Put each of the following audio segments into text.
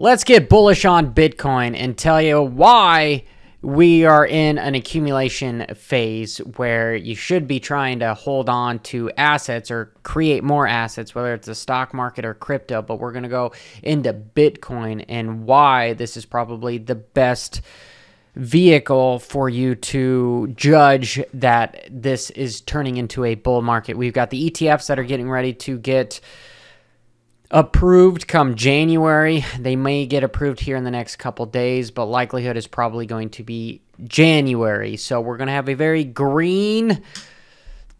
Let's get bullish on Bitcoin and tell you why we are in an accumulation phase where you should be trying to hold on to assets or create more assets, whether it's the stock market or crypto. But we're going to go into Bitcoin and why this is probably the best vehicle for you to judge that this is turning into a bull market. We've got the ETFs that are getting ready to get approved come January. They may get approved here in the next couple days, but likelihood is probably going to be January. So we're going to have a very green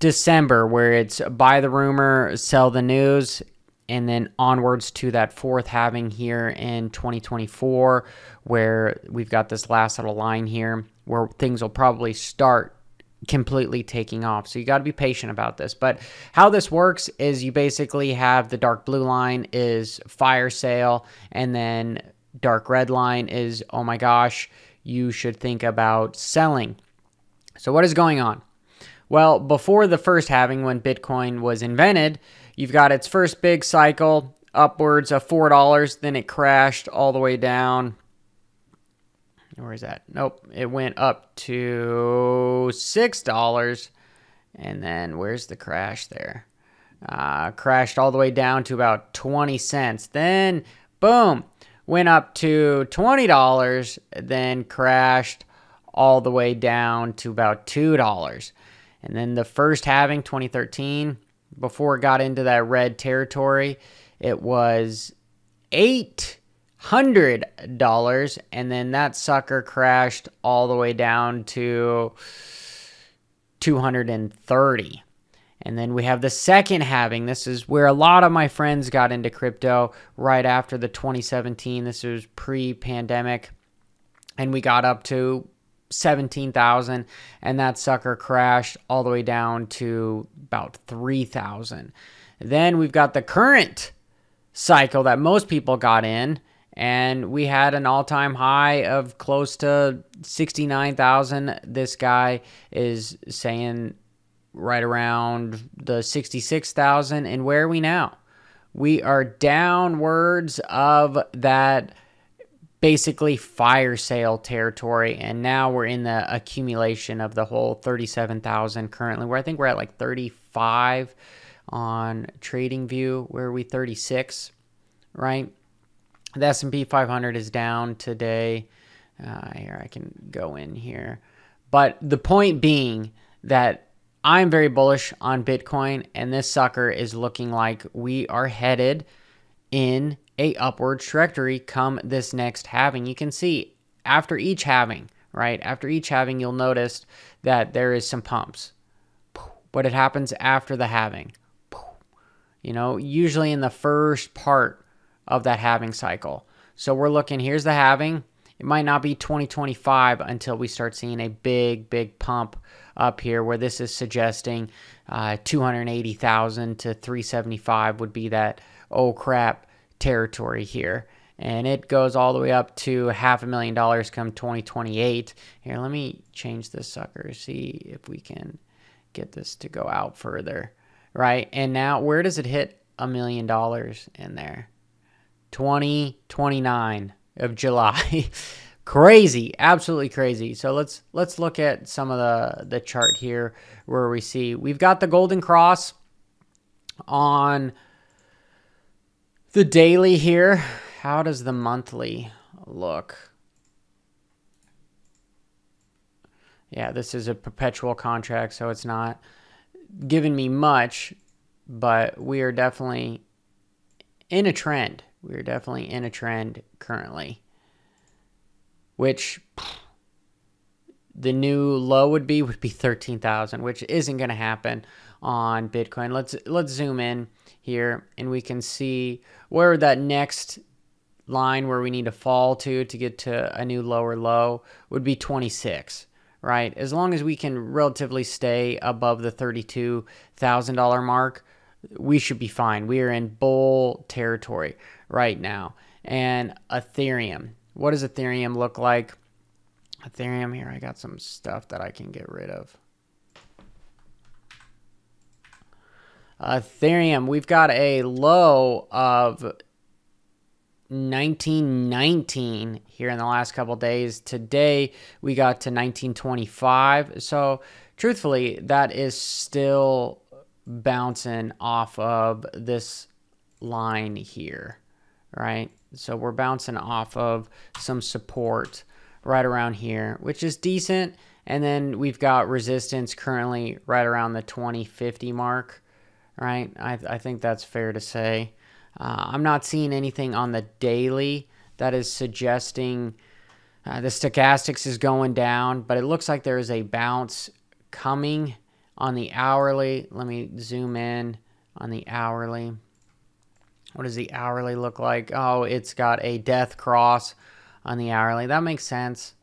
December where it's buy the rumor, sell the news, and then onwards to that fourth halving here in 2024 where we've got this last little line here where things will probably start completely taking off. So you got to be patient about this. But how this works is you basically have the dark blue line is fire sale, and then dark red line is, oh my gosh, you should think about selling. So what is going on? Well, before the first halving, when Bitcoin was invented, you've got its first big cycle upwards of $4, then it crashed all the way down. Where is that? Nope. It went up to $6. And then where's the crash there? Crashed all the way down to about 20 cents. Then, boom, went up to $20. Then crashed all the way down to about $2. And then the first halving, 2013, before it got into that red territory, it was $800, and then that sucker crashed all the way down to 230. And then we have the second halving. This is where a lot of my friends got into crypto right after the 2017. This was pre-pandemic, and we got up to 17,000, and that sucker crashed all the way down to about 3,000. Then we've got the current cycle that most people got in, and we had an all-time high of close to 69,000. This guy is saying right around the 66,000. And where are we now? We are downwards of that basically fire sale territory. And now we're in the accumulation of the whole 37,000 currently, where I think we're at like 35 on TradingView. Where are we? 36, right? The S&P 500 is down today. Here, I can go in here. But the point being that I'm very bullish on Bitcoin, and this sucker is looking like we are headed in a upward trajectory come this next halving. You can see after each halving, right? After each halving, you'll notice that there is some pumps. But it happens after the halving. You know, usually in the first part of that halving cycle. So we're looking, here's the halving. It might not be 2025 until we start seeing a big, big pump up here, where this is suggesting 280,000 to 375 would be that oh crap territory here. And it goes all the way up to $500,000 come 2028. Here, let me change this sucker, see if we can get this to go out further, right? And now where does it hit $1 million in there? 29 of July. Crazy, absolutely crazy. So let's look at some of the chart here where we see we've got the golden cross on the daily here. How does the monthly look? Yeah, this is a perpetual contract, so it's not giving me much, but we are definitely in a trend. We're definitely in a trend currently, which the new low would be 13,000, which isn't going to happen on Bitcoin. Let's zoom in here, and we can see where that next line where we need to fall to get to a new lower low would be 26, right? As long as we can relatively stay above the $32,000 mark, we should be fine. We are in bull territory right now. And Ethereum, what does Ethereum look like? Ethereum here, I got some stuff that I can get rid of. Ethereum, we've got a low of 1919 here in the last couple days. Today we got to 1925. So truthfully, that is still bouncing off of this line here, right? So we're bouncing off of some support right around here, which is decent. And then we've got resistance currently right around the 2050 mark, right? I think that's fair to say. I'm not seeing anything on the daily that is suggesting the stochastics is going down, but it looks like there is a bounce coming on the hourly. Let me zoom in on the hourly. What does the hourly look like? Oh, it's got a death cross on the hourly. That makes sense.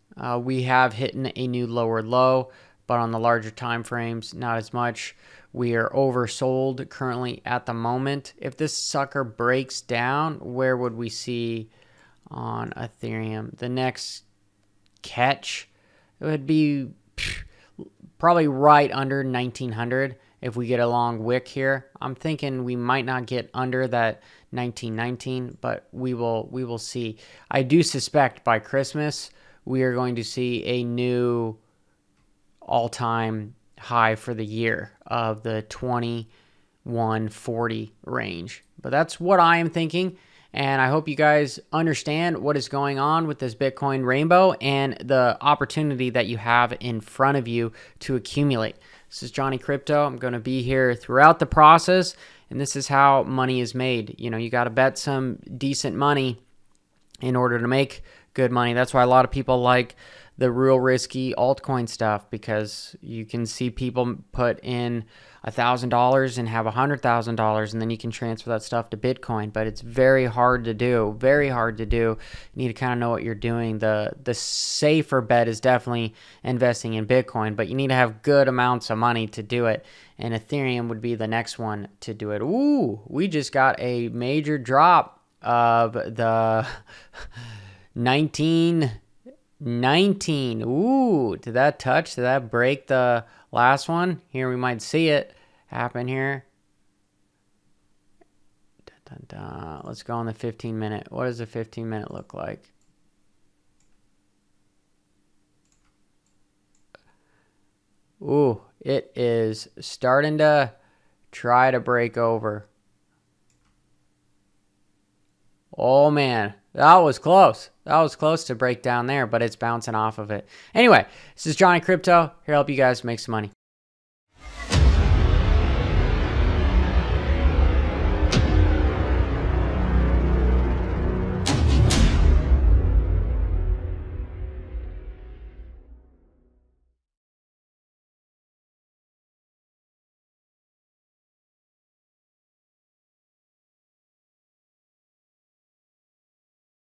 We have hit a new lower low, but on the larger time frames, not as much. We are oversold currently at the moment. If this sucker breaks down, where would we see on Ethereum? The next catch, it would be probably right under 1900. If we get a long wick here, I'm thinking we might not get under that 1919, but we will see. I do suspect by Christmas, we are going to see a new all-time high for the year of the 2140 range. But that's what I am thinking. And I hope you guys understand what is going on with this Bitcoin rainbow and the opportunity that you have in front of you to accumulate. This is Johnny Crypto. I'm going to be here throughout the process. And this is how money is made. You know, you got to bet some decent money in order to make good money. That's why a lot of people like the real risky altcoin stuff, because you can see people put in $1,000 and have $100,000, and then you can transfer that stuff to Bitcoin. But it's very hard to do, very hard to do. You need to kind of know what you're doing. The safer bet is definitely investing in Bitcoin, but you need to have good amounts of money to do it. And Ethereum would be the next one to do it. Ooh, we just got a major drop of the 1919. Ooh, did that touch? Did that break the last one? Here we might see it happen here. Dun, dun, dun. Let's go on the 15-minute. What does the 15-minute look like? Ooh, it is starting to try to break over. Oh man, that was close. That was close to break down there, but it's bouncing off of it. Anyway, this is Johnny Crypto. Here to help you guys make some money.